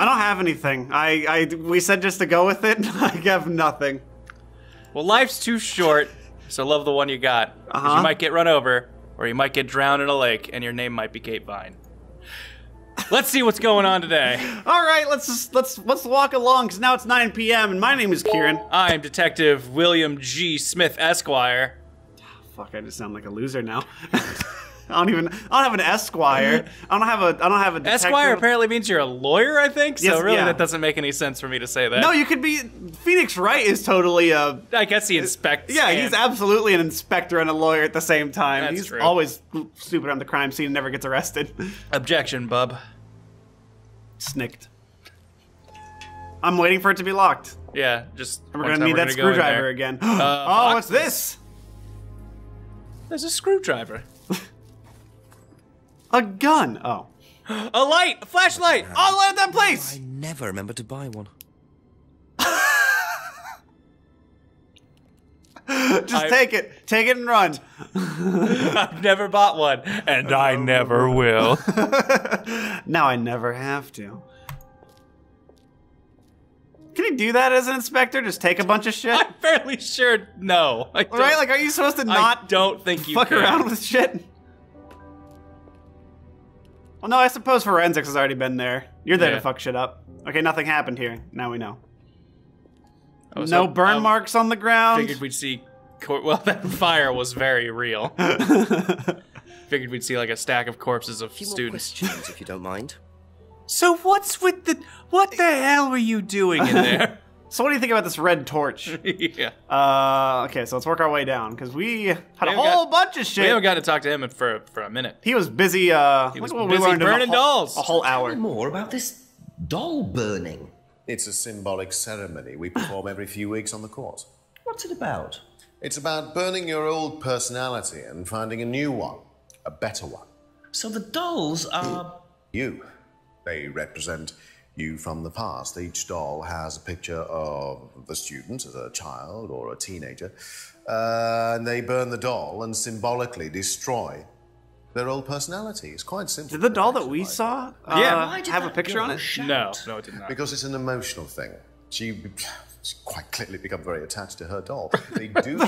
I don't have anything. We said just to go with it. I have nothing. Well, life's too short, so love the one you got. You might get run over, or you might get drowned in a lake, and your name might be Kate Vine. Let's see what's going on today. All right, let's walk along, because now it's 9 p.m. and my name is Kieran. I am Detective William G. Smith, Esquire. Oh, fuck, I just sound like a loser now. I don't have an Esquire. I don't have a detective. Esquire apparently means you're a lawyer, I think. So yes, really, yeah. That doesn't make any sense for me to say that. No, you could be. Phoenix Wright is totally a. I guess he inspects. Yeah, he's absolutely an inspector and a lawyer at the same time. That's true. He's always stupid on the crime scene and never gets arrested. Objection, bub. Snicked. I'm waiting for it to be locked. Yeah, just. And we're gonna need that screwdriver again. Oh, what's this? There's a screwdriver. A gun! Oh. A light! A flashlight! All out of that place! I never remember to buy one. Take it. Take it and run. I've never bought one. And I never will. Now I never have to. Can you do that as an inspector? Just take a bunch of shit? I'm fairly sure no. Right? Like, are you supposed to not fuck around with shit? Well, no, I suppose forensics has already been there. You're there to fuck shit up. Okay, nothing happened here. Now we know. Oh, so, no burn marks on the ground. Figured we'd see... Well, that fire was very real. Figured we'd see, like, a stack of corpses of students. Questions, if you don't mind. So what's with the... What the hell were you doing in there? So what do you think about this red torch? Yeah. Okay, so let's work our way down, because we had a whole bunch of shit. We haven't got to talk to him for a minute. He was busy, we learned burning dolls. A whole hour. Tell me more about this doll burning. It's a symbolic ceremony we perform every few weeks on the course. What's it about? It's about burning your old personality and finding a new one, a better one. So the dolls are... You. They represent... you from the past. Each doll has a picture of the student as a child or a teenager, and they burn the doll and symbolically destroy their old personality. It's quite simple. Did the doll that we saw have a picture on it? No, no, it did not. Because it's an emotional thing. She quite clearly become very attached to her doll. They do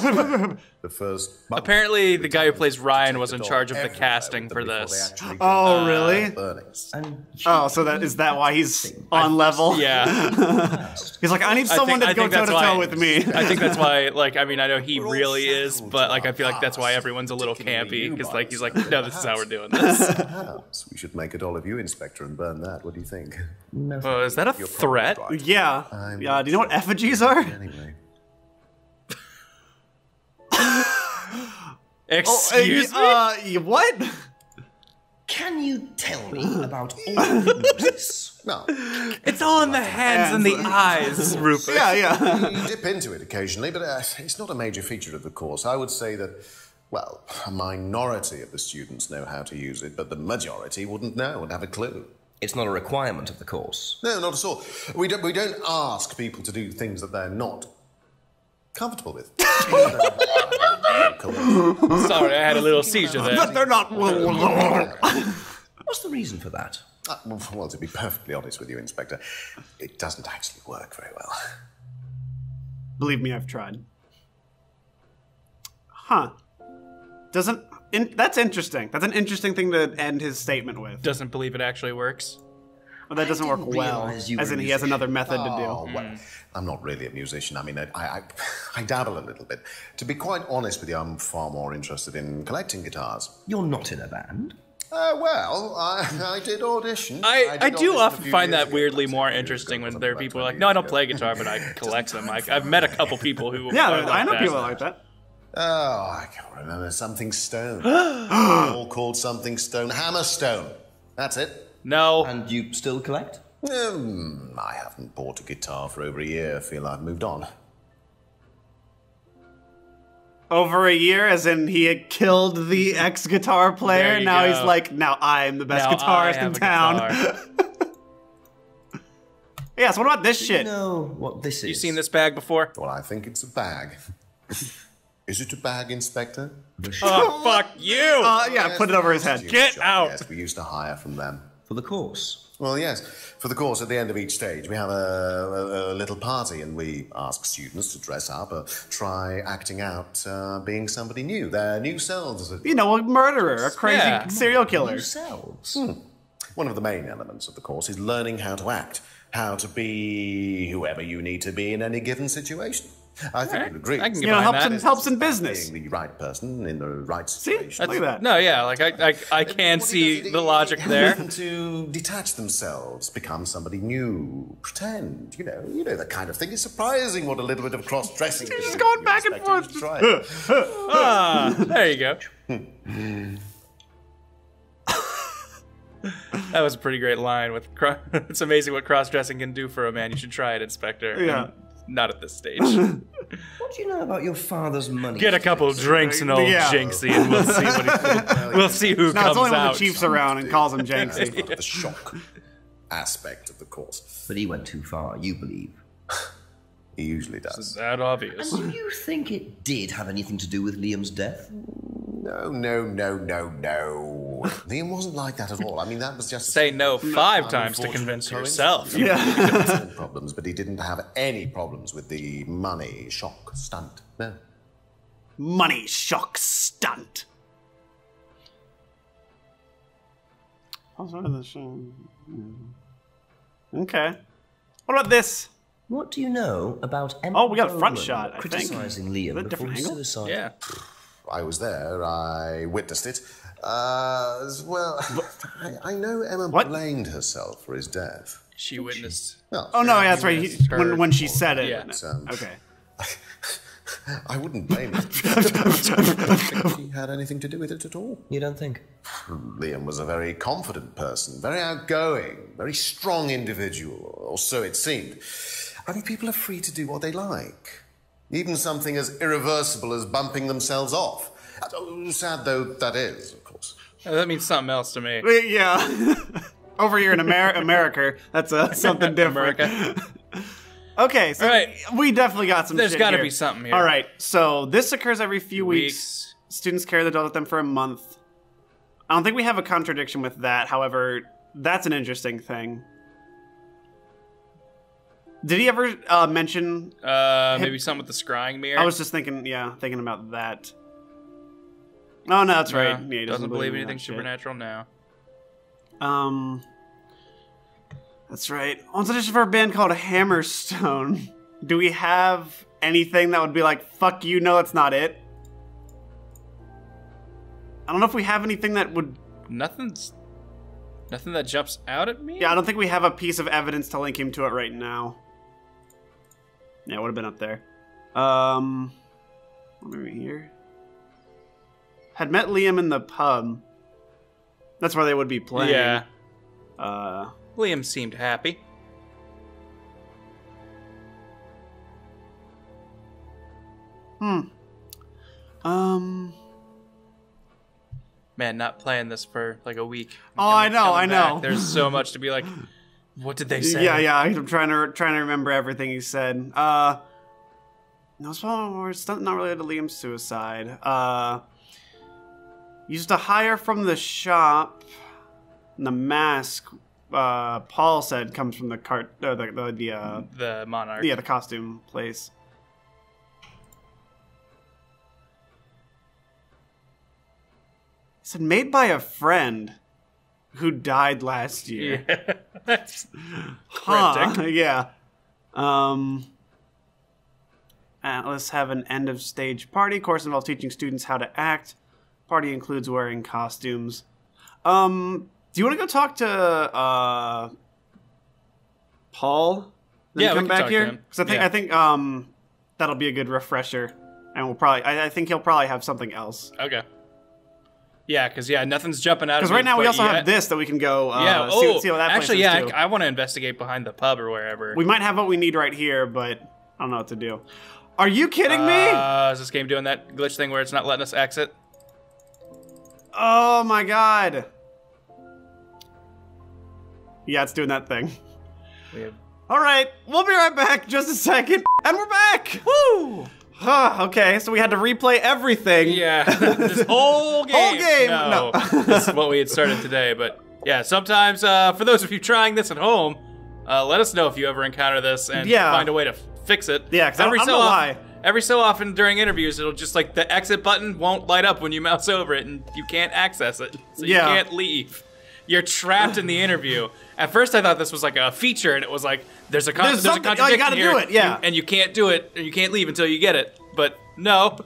the first. Apparently, the guy who plays Ryan was in charge of the casting for this. Oh, really? Oh, so is that why he's on level? Yeah. He's like, I need someone to go toe to toe with me. I think that's why. Like, I mean, I know he really is, but like, I feel like that's why everyone's a little campy because like he's like, no, this is how we're doing this. Perhaps we should make a doll of you, Inspector, and burn that. What do you think? Oh, is that a threat? Yeah. Do you know what effigy? Anyway. Excuse me? What? Can you tell me about all of this? No. It's all in the hands and the eyes, Rupert. Yeah, yeah. You dip into it occasionally, but it's not a major feature of the course. I would say that, well, a minority of the students know how to use it, but the majority wouldn't know and have a clue. It's not a requirement of the course. No, not at all. We don't ask people to do things that they're not comfortable with. Sorry, I had a little seizure there. But they're not... What's the reason for that? Well, to be perfectly honest with you, Inspector, it doesn't actually work very well. Believe me, I've tried. Huh. Doesn't... that's interesting. That's an interesting thing to end his statement with. Doesn't believe it actually works. Well, that doesn't work well, as in he has another method to do. Oh, well, I'm not really a musician. I mean, I dabble a little bit. To be quite honest with you, I'm far more interested in collecting guitars. You're not in a band. Well, I did audition. I do often find that weirdly more interesting when there are people like, no, I don't play guitar, but I collect them. I've met a couple people who... Yeah, I know people like that. Oh, I can't remember. Something Stone. All called something Stone. Hammerstone. That's it. No. And you still collect? I haven't bought a guitar for over a year. I feel I've moved on. Over a year, as in he had killed the ex-guitar player? Now go. He's like, now I'm the best guitarist in town. Yeah, so what about this shit? You know what this is. You seen this bag before? Well, I think it's a bag. Is it a bag, Inspector? Oh, fuck you! Yeah, put it over his head. Get out! Yes, we used to hire from them. For the course? Well, yes. For the course, at the end of each stage, we have a little party, and we ask students to dress up or try acting out being somebody new, their new selves. You know, a murderer, a crazy serial killer. One of the main elements of the course is learning how to act, how to be whoever you need to be in any given situation. I think you'd agree. You know, helps in business. Being the right person in the right situation. See? Look at that. No, yeah, like I can see the logic there. To detach themselves, become somebody new, pretend. You know that kind of thing. It's surprising what a little bit of cross-dressing. He's just going back and forth. There you go. That was a pretty great line. With it's amazing what cross-dressing can do for a man. You should try it, Inspector. Yeah. Not at this stage. What do you know about your father's money? Get a couple drinks and old Jinxie, and we'll see what we'll see who comes out. It's only when the chief's around and calls him Jinxie. It's the shock aspect of the course. But he went too far, you believe? He usually does. Is that obvious? And do you think it did have anything to do with Liam's death? No, no, no, no, no. Liam wasn't like that at all. I mean, that was just... Say no 5 times to convince yourself. Yeah. Problems, but he didn't have any problems with the money shock stunt. No. Money shock stunt. Okay. What about this? What do you know about Emma? Oh, we got a front shot, I think. Criticizing Liam before suicide. Yeah. I was there. I witnessed it. I know Emma blamed herself for his death. She witnessed. Well, oh no, yeah, that's right. When she said it. Yeah. Okay. I wouldn't blame her. I don't think she had anything to do with it at all. You don't think? Liam was a very confident person, very outgoing, very strong individual, or so it seemed. I mean, people are free to do what they like. Even something as irreversible as bumping themselves off. Sad though that is, of course. That means something else to me. Yeah. Over here in America, that's something different. America. Okay, so we definitely got some shit here. There's got to be something here. All right, so this occurs every few weeks. Students carry the doll with them for a month. I don't think we have a contradiction with that. However, that's an interesting thing. Did he ever mention... maybe something with the scrying mirror? I was just thinking, thinking about that. Oh, no, that's right. Yeah, he doesn't believe anything supernatural now. That's right. Once audition for a band called Hammerstone. Do we have anything that would be like, fuck you, no, that's not it? I don't know if we have anything that would... Nothing that jumps out at me? Yeah, I don't think we have a piece of evidence to link him to it right now. Yeah, it would have been up there. What are we here? Had met Liam in the pub. That's where they would be playing. Yeah. Liam seemed happy. Man, not playing this for like a week. Oh, I know. There's so much to be like, what did they say? Yeah, I'm trying to remember everything he said. No, it's not related to Liam's suicide. Used to hire from the shop. And the mask, Paul said, comes from the the Monarch. Yeah, the costume place. Said made by a friend who died last year. Yeah. That's cryptic. Yeah. Atlas have an end of stage party. Course involves teaching students how to act. Party includes wearing costumes. Do you want to go talk to Paul? Then come back here. Because I think that'll be a good refresher, and we'll probably I think he'll probably have something else. Okay. Yeah, because, nothing's jumping out at me. Because right now we also have this that we can go see what that place is too. Actually, I want to investigate behind the pub or wherever. We might have what we need right here, but I don't know what to do. Are you kidding me? Is this game doing that glitch thing where it's not letting us exit? Oh, my God. Yeah, it's doing that thing. Weird. All right, we'll be right back in just a second. And we're back. Woo! Huh, okay, so we had to replay everything. Yeah, this whole game. Whole game. No. This is what we had started today, but yeah, sometimes for those of you trying this at home, let us know if you ever encounter this and find a way to fix it. Yeah, because every so often during interviews, it'll just like the exit button won't light up when you mouse over it, and you can't access it, so you can't leave. You're trapped in the interview. At first, I thought this was like a feature, and it was like there's a contradiction here. You gotta do it, and you can't do it, and you can't leave until you get it. But no,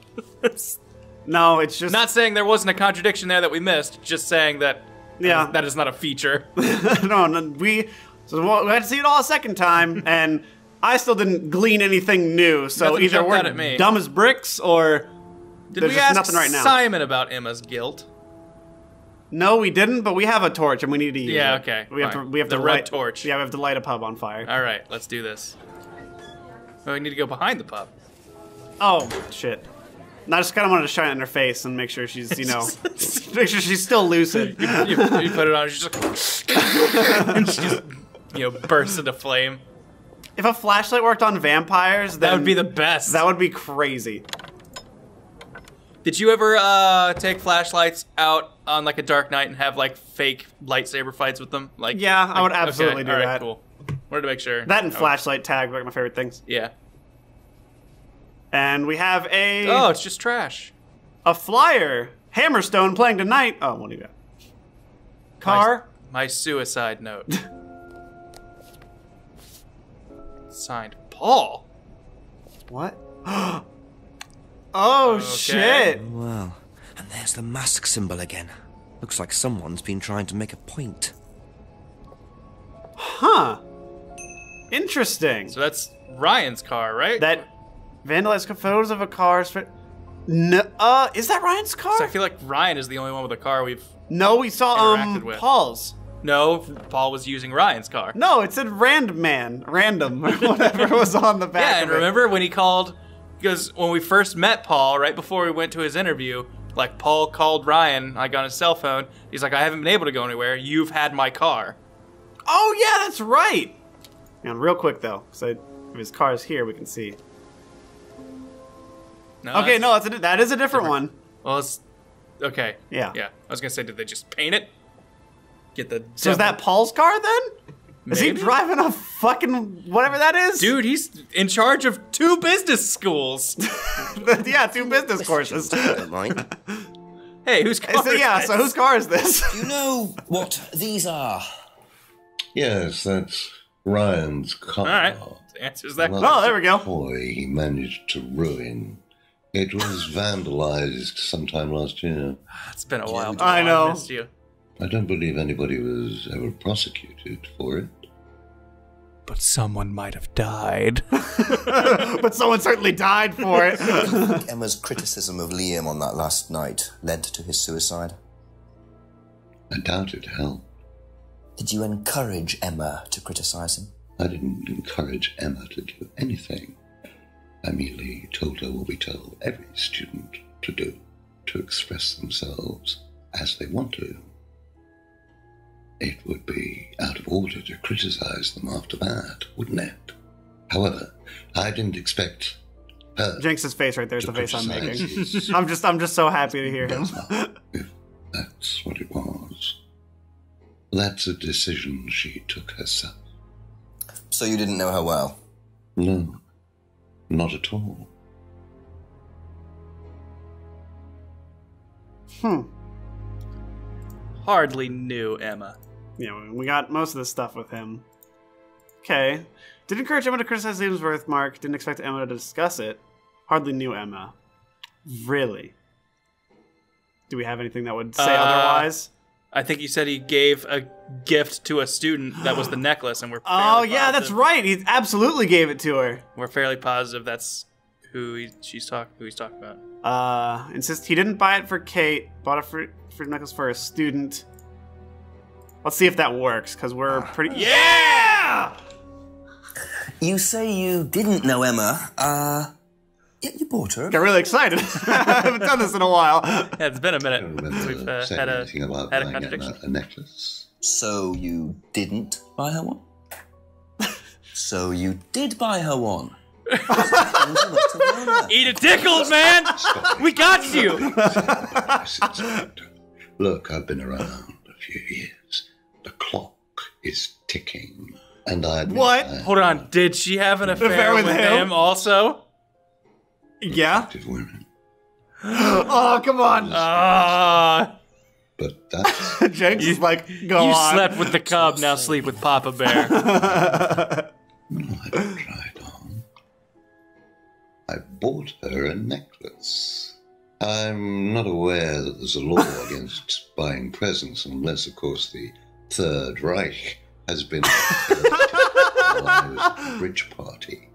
no, it's just not saying there wasn't a contradiction there that we missed. Just saying that that is not a feature. So we had to see it all a second time, and I still didn't glean anything new. So nothing either we're dumb as bricks, or did we ask nothing right now. Simon about Emma's guilt? No, we didn't, but we have a torch and we need to use it. Yeah, okay. We have the red torch. Yeah, we have to light a pub on fire. All right, let's do this. Oh, we need to go behind the pub. Oh, shit. No, I just kind of wanted to shine it in her face and make sure she's, you know, make sure she's still lucid. You put it on, she's just like, and she just, you know, bursts into flame. If a flashlight worked on vampires, then that would be the best. That would be crazy. Did you ever take flashlights out on like a dark night and have like fake lightsaber fights with them? Like I would absolutely do that. Cool. Wanted to make sure. That and flashlight tag were like my favorite things. Yeah. And we have a it's just trash. A flyer. Hammerstone playing tonight. Oh, what do you got? Car. My suicide note. Signed Paul. What? Oh, shit! Well, and there's the mask symbol again. Looks like someone's been trying to make a point. Huh. Interesting. So that's Ryan's car, right? That vandalized photos of a car. No, is that Ryan's car? I feel like Ryan is the only one with a car we've interacted with. Paul's. No, Paul was using Ryan's car. No, it said random, or whatever was on the back. Yeah, and remember when he called? Because when we first met Paul, right before we went to his interview, like Paul called Ryan, like on his cell phone. He's like, I haven't been able to go anywhere. You've had my car. Oh yeah, that's right. And real quick though, because if his car is here, we can see. No, okay, that is a different one. Well, it's okay. Yeah. Yeah. I was gonna say, did they just paint it? Get the. So is that Paul's car then? Maybe? Is he driving a fucking whatever that is? Dude, he's in charge of 2 business schools. Yeah, 2 business courses. Hey, whose car is this? Yeah, so whose car is this? Do you know what these are? Yes, that's Ryan's car. All right, answers that question. Oh, there we go. Toy he managed to ruin. It was vandalized sometime last year. It's been a while. I know. I missed you. I don't believe anybody was ever prosecuted for it. But someone might have died. But someone certainly died for it. Emma's criticism of Liam on that last night led to his suicide. I doubt it helped. Did you encourage Emma to criticize him? I didn't encourage Emma to do anything. I merely told her what we tell every student to do, to express themselves as they want to. It would be out of order to criticize them after that, wouldn't it? However, I didn't expect her. Jenks' face right there is the face I'm making. I'm just so happy to hear him. If that's what it was. That's a decision she took herself. So you didn't know her well? No, not at all. Hardly knew Emma. Yeah, we got most of this stuff with him. Okay. Didn't encourage Emma to criticize Liam's birthmark. Didn't expect Emma to discuss it. Hardly knew Emma. Really? Do we have anything that would say otherwise? I think you said he gave a gift to a student that was the necklace, and we're fairly positive. That's right. He absolutely gave it to her. We're fairly positive that's who he's talking about. Insists he didn't buy it for Kate. Bought it for necklace for a student. Let's see if that works, because we're pretty... Yeah! You say you didn't know Emma. You bought her. Got really excited. I haven't done this in a while. Yeah, it's been a minute. I don't remember we've had a contradiction. A necklace. So you didn't buy her one? So you did buy her one. Eat a tickle, man! We got you! Look, I've been around a few years. The clock is ticking. And I admit what? Hold on. Did she have an affair with him also? Yeah. Women. Oh, come on. But that's... Jenks is like, go on. You slept with the cub, now sleep with Papa Bear. No, I don't try it on. I bought her a necklace. I'm not aware that there's a law against buying presents unless, of course, the Third Reich has been while I was at the bridge party.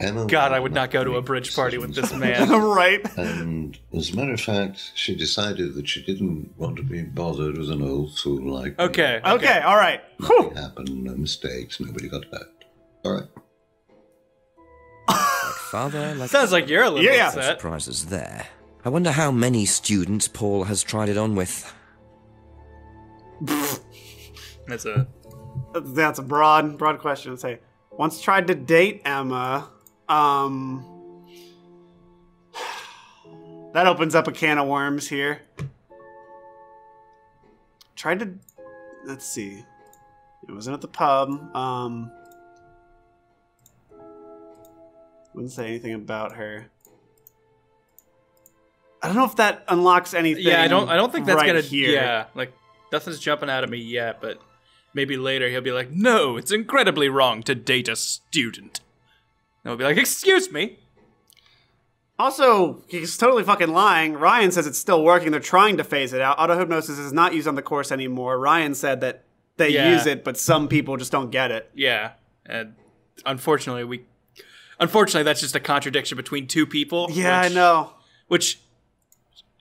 Emma God, I would not go to a bridge party with this man. Right. And as a matter of fact, she decided that she didn't want to be bothered with an old fool like me. Okay, all right. Nothing happened, no mistakes, nobody got hurt. All right. Like father, like sounds like you're a little upset. Surprises there. I wonder how many students Paul has tried it on with. That's a broad question to say. Once tried to date Emma. That opens up a can of worms here. Tried to, let's see. It wasn't at the pub. Wouldn't say anything about her. I don't know if that unlocks anything. Yeah, I don't think that's right Yeah, like nothing's jumping out of me yet, but maybe later he'll be like, no, it's incredibly wrong to date a student. And we'll be like, excuse me. Also, he's totally fucking lying. Ryan says it's still working. They're trying to phase it out. Autohypnosis is not used on the course anymore. Ryan said that they use it, but some people just don't get it. Yeah, and unfortunately, that's just a contradiction between two people. Yeah, I know. Which,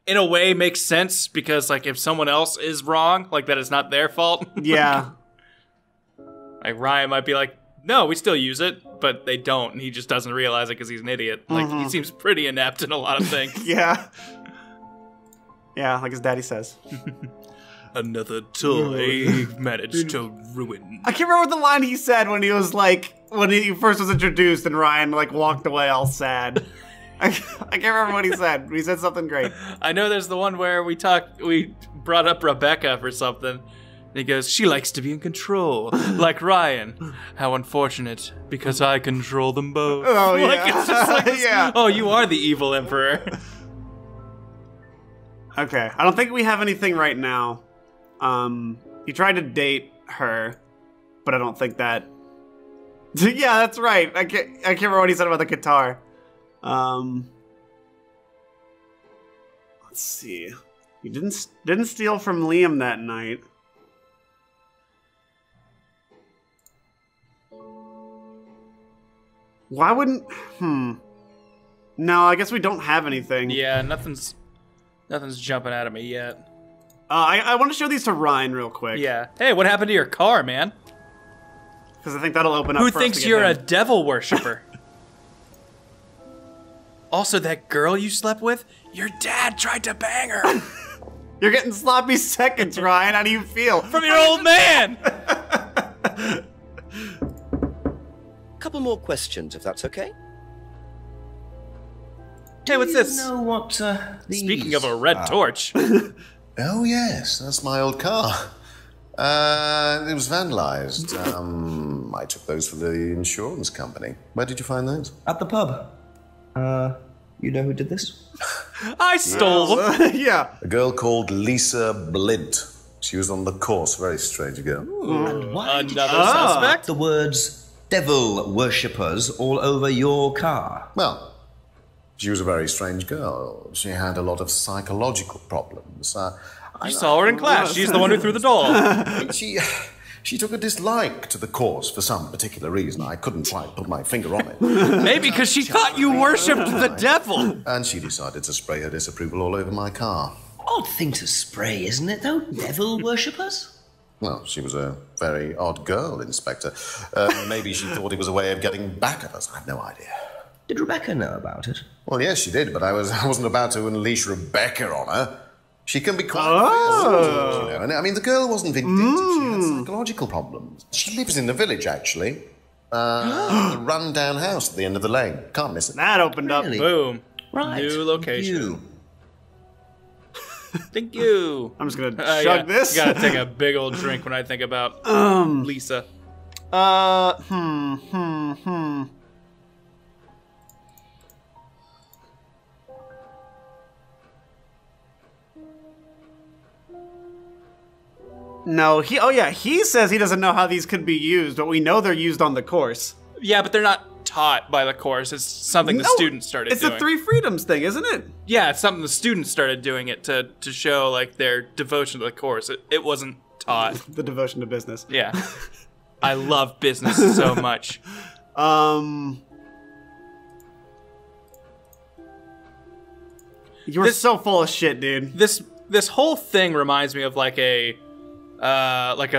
in a way, makes sense because, like, if someone else is wrong, like, that is not their fault. Yeah. Like, Ryan might be like, no, we still use it, but they don't, and he just doesn't realize it because he's an idiot. Like, he seems pretty inept in a lot of things. Yeah, like his daddy says. Another toy managed to ruin. I can't remember what the line he said when he was like, when he first was introduced and Ryan, like, walked away all sad. I can't remember what he said. He said something great. I know there's the one where we brought up Rebecca for something. And he goes, she likes to be in control, like Ryan. How unfortunate, because I control them both. Oh, yeah. Like, it's just like this, oh, you are the evil emperor. Okay, I don't think we have anything right now. He tried to date her, but I don't think that... Yeah, that's right. I can't remember what he said about the guitar. Let's see. He didn't steal from Liam that night. Why wouldn't? No, I guess we don't have anything. Yeah, nothing's jumping out of me yet. I want to show these to Ryan real quick. Yeah. Hey, what happened to your car, man? Because I think that'll open up. Who thinks you're a devil worshiper? Also, that girl you slept with, your dad tried to bang her. You're getting sloppy seconds, Ryan. How do you feel? From your old man! Couple more questions, if that's okay. Hey, what's this? You know what, speaking of a red torch. Oh, yes, that's my old car. It was vandalized. I took those for the insurance company. Where did you find those? At the pub. You know who did this? I stole them. Yeah. A girl called Lisa Blint. She was on the course. Very strange girl. Ooh, and why did you suspect? The words devil worshippers all over your car. Well, she was a very strange girl. She had a lot of psychological problems. You saw her in class. She's the one who threw the doll. She took a dislike to the course for some particular reason. I couldn't quite put my finger on it. Maybe because she thought you worshipped the devil. And she decided to spray her disapproval all over my car. Odd thing to spray, isn't it, though? Devil worshippers? Well, she was a very odd girl, Inspector. Maybe she thought it was a way of getting back at us. I have no idea. Did Rebecca know about it? Well, yes, she did, but I wasn't about to unleash Rebecca on her. She can be quite fierce, you know. I mean, the girl wasn't vindictive. She had psychological problems. She lives in the village, actually. The rundown house at the end of the lane. Can't miss it. That opened up. Boom. Right. New location. Thank you. I'm just going to chug this. Got to take a big old drink when I think about Lisa. No, he. Oh yeah, he says he doesn't know how these could be used, but we know they're used on the course. Yeah, but they're not taught by the course. It's something the students started doing. It's the Three Freedoms thing, isn't it? Yeah, it's something the students started doing it to show like their devotion to the course. It wasn't taught. The devotion to business. Yeah, I love business so much. You're so full of shit, dude. This whole thing reminds me of like a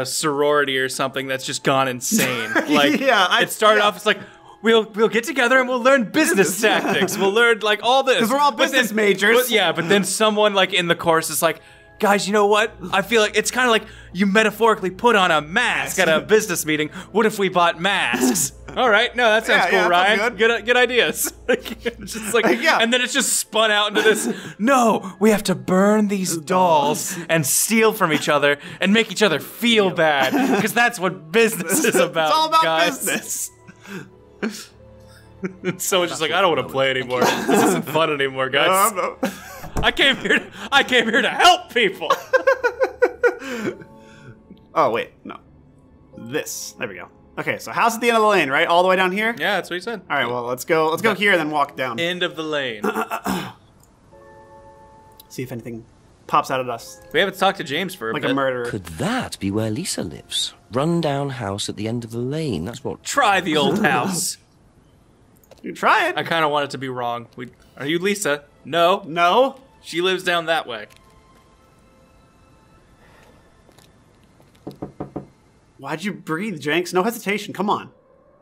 sorority or something that's just gone insane. Like it started off as like we'll get together and we'll learn business tactics. We'll learn like all this because we're all business majors. But, yeah, but then someone like in the course is like, guys, you know what? I feel like it's kind of like you metaphorically put on a mask at a business meeting. What if we bought masks? All right, no, that sounds cool, Ryan. Good ideas. Just like, and then it's just spun out into this. No, we have to burn these dolls and steal from each other and make each other feel bad because that's what business is about. It's all about business, guys. Someone's just like, I don't want to play anymore. This isn't fun anymore, guys. No, I came here to help people. Oh wait, no. This. There we go. Okay, so house at the end of the lane, right? All the way down here? Yeah, that's what you said. Alright, well let's go here and then walk down. End of the lane. See if anything pops out at us. We haven't talked to James for a bit. Like a murderer. Could that be where Lisa lives? Rundown house at the end of the lane. That's what. Try the old house. You try it. I kinda want it to be wrong. Are you Lisa? No. No? She lives down that way. Why'd you breathe, Jenks? No hesitation. Come on.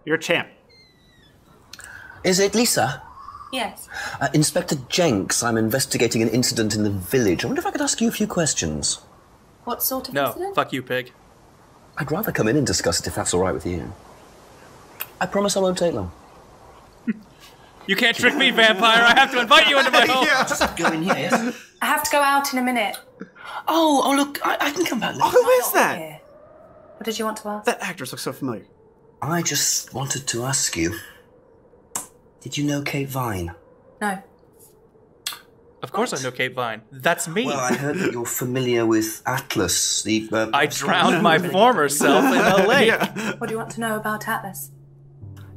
You're a champ. Is it Lisa? Yes. Inspector Jenks, I'm investigating an incident in the village. I wonder if I could ask you a few questions. What sort of incident? No, fuck you, pig. I'd rather come in and discuss it if that's all right with you. I promise I won't take long. You can't trick me, vampire. I have to invite you into my home. Just go in here, yes? I have to go out in a minute. Oh look, I can come back later. Oh, who is that? Here. What did you want to ask? That actress looks so familiar. I just wanted to ask you, did you know Kate Vine? No. Of course I know Kate Vine. That's me. Well, I heard that you're familiar with Atlas. The, I drowned my former self in a lake. What do you want to know about Atlas?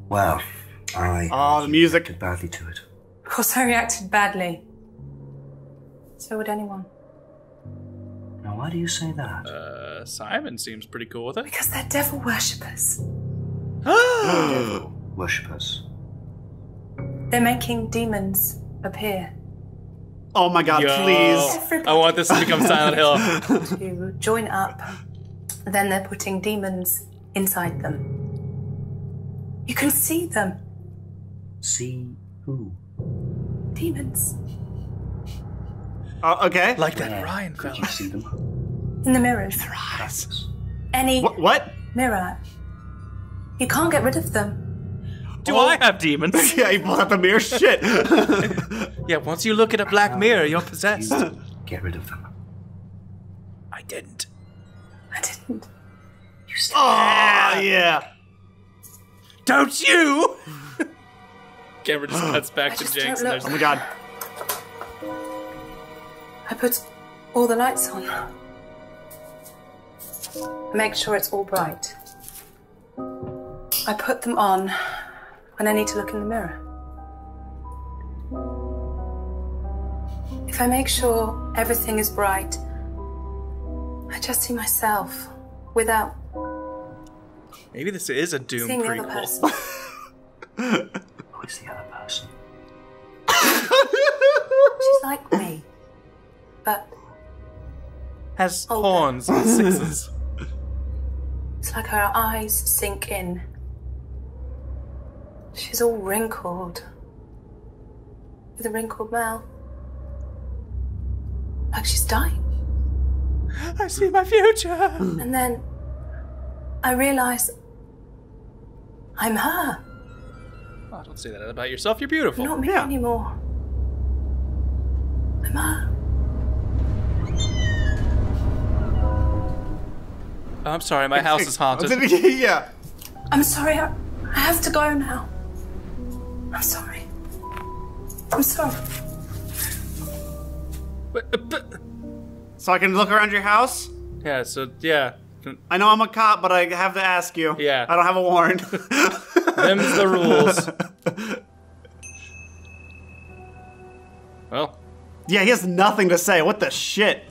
Well... the music. I reacted badly to it. Of course I reacted badly. So would anyone. Now why do you say that? Simon seems pretty cool with it. Because they're devil worshippers. Devil worshippers. They're making demons appear. Oh my god, please. Everybody. I want this to become Silent Hill. To join up. Then they're putting demons inside them. You can see them. See who? Demons. Oh, okay. Like that Ryan fella. Could you see them? In the mirrors. Their eyes. Any... What? Mirror. You can't get rid of them. Do I have demons? Yeah, you pulled out the mirror. Shit. Yeah, once you look at a black mirror, you're possessed. You get rid of them. I didn't. I didn't. You said yeah. Don't you? Camera just cuts back to Jenks. And oh my god. I put all the lights on. Make sure it's all bright. I put them on when I need to look in the mirror. If I make sure everything is bright, I just see myself without... Maybe this is a Doom prequel. Who's the other person? She's like me, but has horns and scissors. It's like her eyes sink in. She's all wrinkled, with a wrinkled mouth, like she's dying. I see my future. And then I realise I'm her. Oh, don't say that about yourself. You're beautiful. Not me anymore. I'm her. Oh, I'm sorry, my house is haunted. Yeah. I'm sorry, I have to go now. I'm sorry. I'm sorry. So I can look around your house? Yeah, so, yeah. I know I'm a cop, but I have to ask you. Yeah. I don't have a warrant. Them's the rules. Well. Yeah, he has nothing to say. What the shit?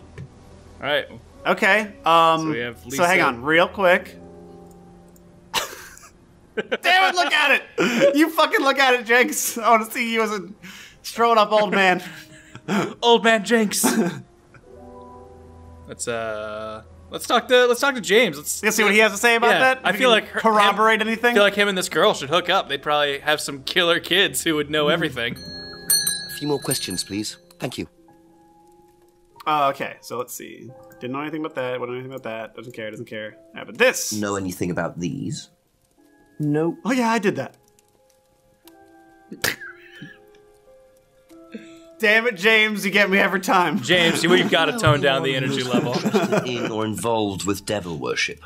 All right. Okay. So, we have Lisa. So hang on, real quick. Damn it! Look at it. You fucking look at it, Jenks. I want to see you as a strolling-up old man. Old man Jenks. Let's talk to James. Let's see what he has to say about that. I feel like corroborate anything. I feel like him and this girl should hook up. They'd probably have some killer kids who would know everything. A few more questions, please. Thank you. Okay, so let's see. Didn't know anything about that. Wouldn't know anything about that. Doesn't care. Doesn't care. Yeah, but this. Know anything about these? Nope. Oh yeah, I did that. Damn it, James! You get me every time. James, we've got to tone down the energy level. In or involved with devil worship.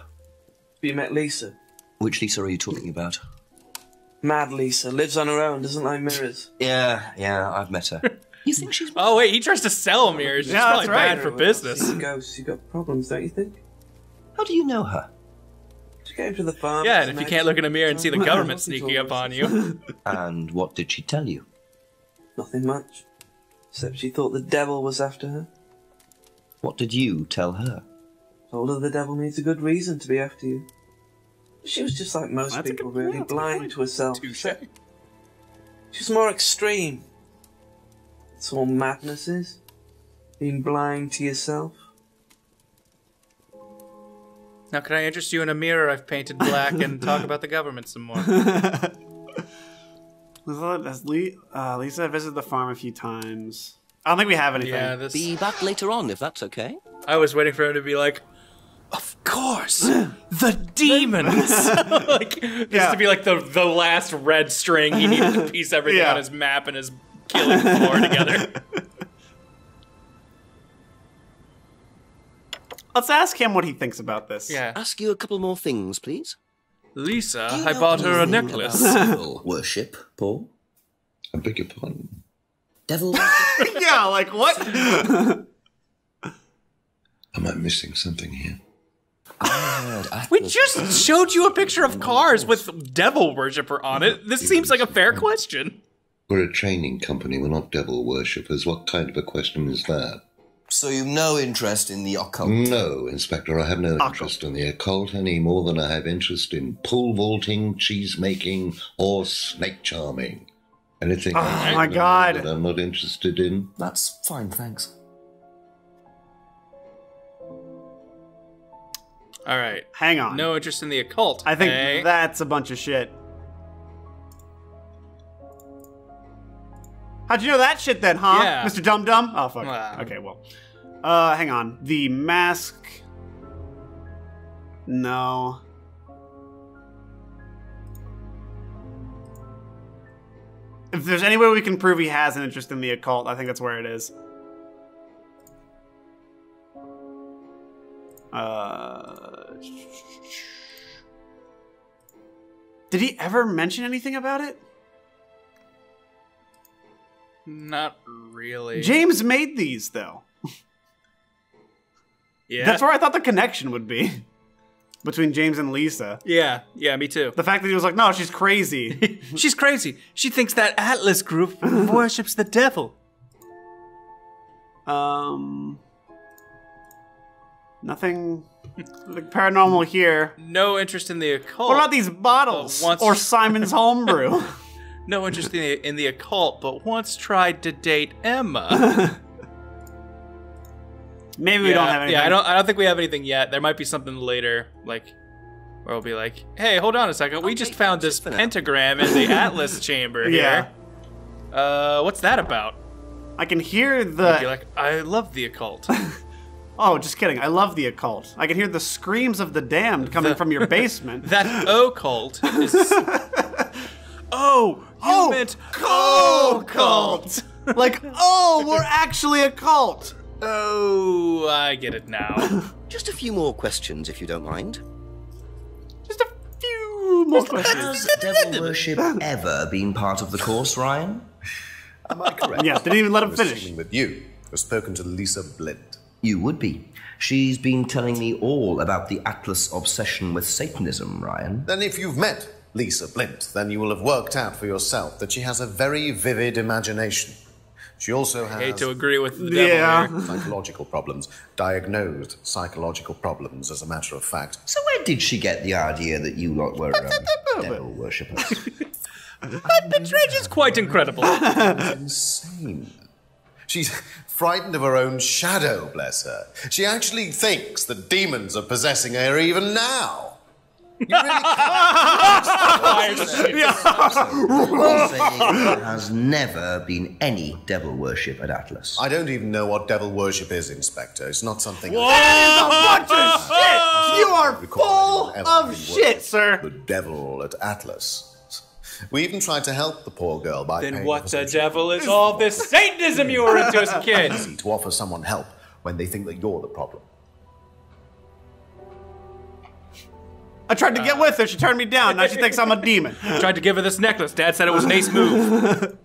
You met Lisa. Which Lisa are you talking about? Mad Lisa lives on her own, doesn't like mirrors. Yeah, I've met her. You think she's? Oh wait, he tries to sell mirrors. Yeah, that's right. Bad for business. She's a ghost. She's got problems, don't you think? How do you know her? She came to the farm. Yeah, and if you can't look in a mirror and see the government sneaking up on you. And what did she tell you? Nothing much. Except she thought the devil was after her. What did you tell her? Told her the devil needs a good reason to be after you. She was just like most people, really, blind to herself. She's more extreme. That's all madness is. Being blind to yourself. Now, can I interest you in a mirror I've painted black and talk about the government some more? Lisa visited the farm a few times. I don't think we have anything. Yeah, this... Be back later on, if that's okay. I was waiting for her to be like, of course, the demons. This to be like the last red string. He needed to piece everything on his map and his killing floor together. Let's ask him what he thinks about this. Yeah. Ask you a couple more things, please. Lisa, I bought her a necklace. Worship, Paul? I beg your pardon. Devil worship? Yeah, like what? Am I missing something here? We just showed you a picture of cars with devil worshiper on it. This seems like a fair question. We're a training company, we're not devil worshippers. What kind of a question is that? So you've no interest in the occult? No, Inspector, I have no interest in the occult any more than I have interest in pool vaulting, cheese making, or snake charming. Anything that I'm not interested in. That's fine, thanks. All right. Hang on. No interest in the occult. I think that's a bunch of shit. How'd you know that shit then, huh? Yeah. Mr. Dum Dum? Oh, fuck. Wow. Okay, well. Hang on. The mask. No. If there's any way we can prove he has an interest in the occult, I think that's where it is. Did he ever mention anything about it? Not really. James made these, though. Yeah. That's where I thought the connection would be. Between James and Lisa. Yeah, me too. The fact that he was like, no, she's crazy. She's crazy. She thinks that Atlas group worships the devil. Nothing paranormal here. No interest in the occult. What about these bottles? Or Simon's homebrew? No interest in the occult, but once tried to date Emma. Maybe we don't have anything. Yeah, I don't think we have anything yet. There might be something later, like where we'll be like, "Hey, hold on a second. We just found this pentagram in the Atlas chamber here. What's that about?" I can hear the. I'd be like, I love the occult. Oh, just kidding. I love the occult. I can hear the screams of the damned coming from your basement. That occult is... Oh, you meant occult. Like, oh, we're actually a cult. Oh, I get it now. Just a few more questions, if you don't mind. Just a few more questions. Has devil worship ever been part of the course, Ryan? Am I correct? Yeah, didn't even let him finish. With you, I've spoken to Lisa Blint. You would be. She's been telling me all about the Atlas obsession with Satanism, Ryan. Then if you've met Lisa Blint, then you will have worked out for yourself that she has a very vivid imagination. She also has... I hate to agree with the devil here. Psychological problems, diagnosed psychological problems, as a matter of fact. So where did she get the idea that you lot were devil worshippers? That betrayal is quite incredible. Insane. She's frightened of her own shadow, bless her. She actually thinks that demons are possessing her even now. You really there has never been any devil worship at Atlas. I don't even know what devil worship is, Inspector. It's not something. That is a bunch of shit! You are full of shit, sir. The devil at Atlas. We even tried to help the poor girl by then paying what the devil is all this Satanism you were into as a kid? It's easy to offer someone help when they think that you're the problem. I tried to get with her, she turned me down, now she thinks I'm a demon. I tried to give her this necklace, Dad said it was an ace move.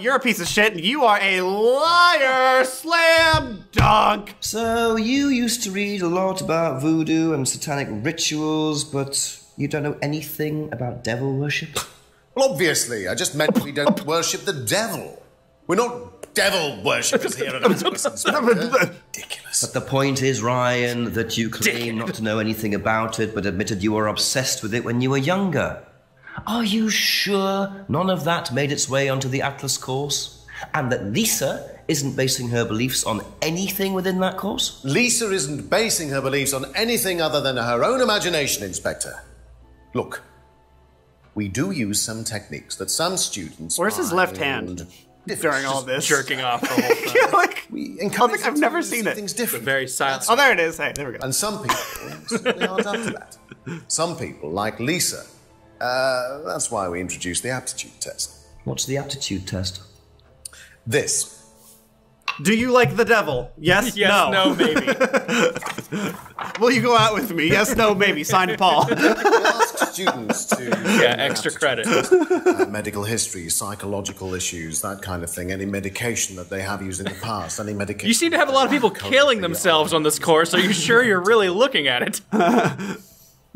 You're a piece of shit and you are a liar, slam dunk. So you used to read a lot about voodoo and satanic rituals, but... you don't know anything about devil worship? Well, obviously. I just meant we don't worship the devil. We're not devil worshippers here at Atlas, Inspector. Ridiculous. But the point is, Ryan, that you claim not to know anything about it, but admitted you were obsessed with it when you were younger. Are you sure none of that made its way onto the Atlas course? And that Lisa... isn't basing her beliefs on anything within that course? Lisa isn't basing her beliefs on anything other than her own imagination, Inspector. Look, we do use some techniques that some students... Where's his left hand during all this? Jerking off the whole thing. You're like, I've never seen it. Things different. Very silent. Oh, there it is. Hey, there we go. And some people certainly aren't up to that. Some people, like Lisa. That's why we introduced the aptitude test. What's the aptitude test? This. Do you like the devil? Yes, yes no. No, maybe. Will you go out with me? Yes, no, maybe. Signed Paul. We asked students to... yeah, extra credit. Medical history, psychological issues, that kind of thing. Any medication that they have used in the past, any medication... You seem to have a lot of people killing themselves on this course. Are you sure you're really looking at it?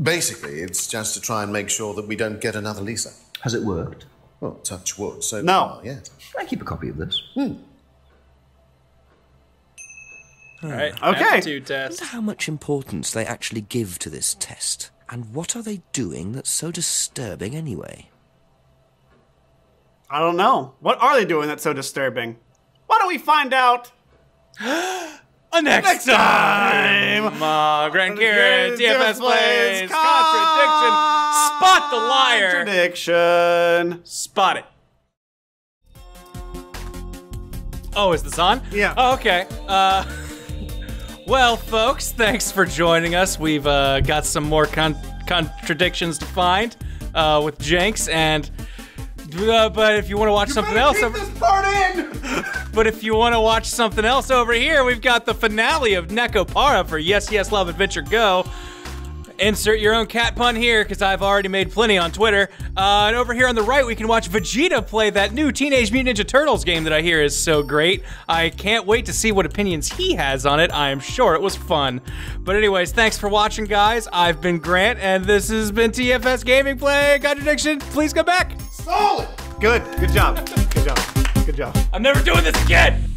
Basically, it's just to try and make sure that we don't get another Lisa. Has it worked? Well, touch wood. So no. Yes. Can I keep a copy of this? Hmm. All right. Okay. Aptitude test. I wonder how much importance they actually give to this test, and what are they doing that's so disturbing anyway? I don't know. What are they doing that's so disturbing? Why don't we find out? next time. Grant Kieran, TFS plays Contradiction. Spot the liar. Contradiction. Spot it. Oh, is this on? Yeah. Oh, okay. Well, folks, thanks for joining us. We've got some more contradictions to find with Jenks, and but if you want to watch something else, but if you want to watch something else over here, we've got the finale of Nekopara for Yes, Yes, Love Adventure Go. Insert your own cat pun here, because I've already made plenty on Twitter. And over here on the right, we can watch Vegeta play that new Teenage Mutant Ninja Turtles game that I hear is so great. I can't wait to see what opinions he has on it. I am sure it was fun. But anyways, thanks for watching, guys. I've been Grant, and this has been TFS Gaming Play Contradiction. Please come back. Solid. Good. Good job. Good job. Good job. I'm never doing this again.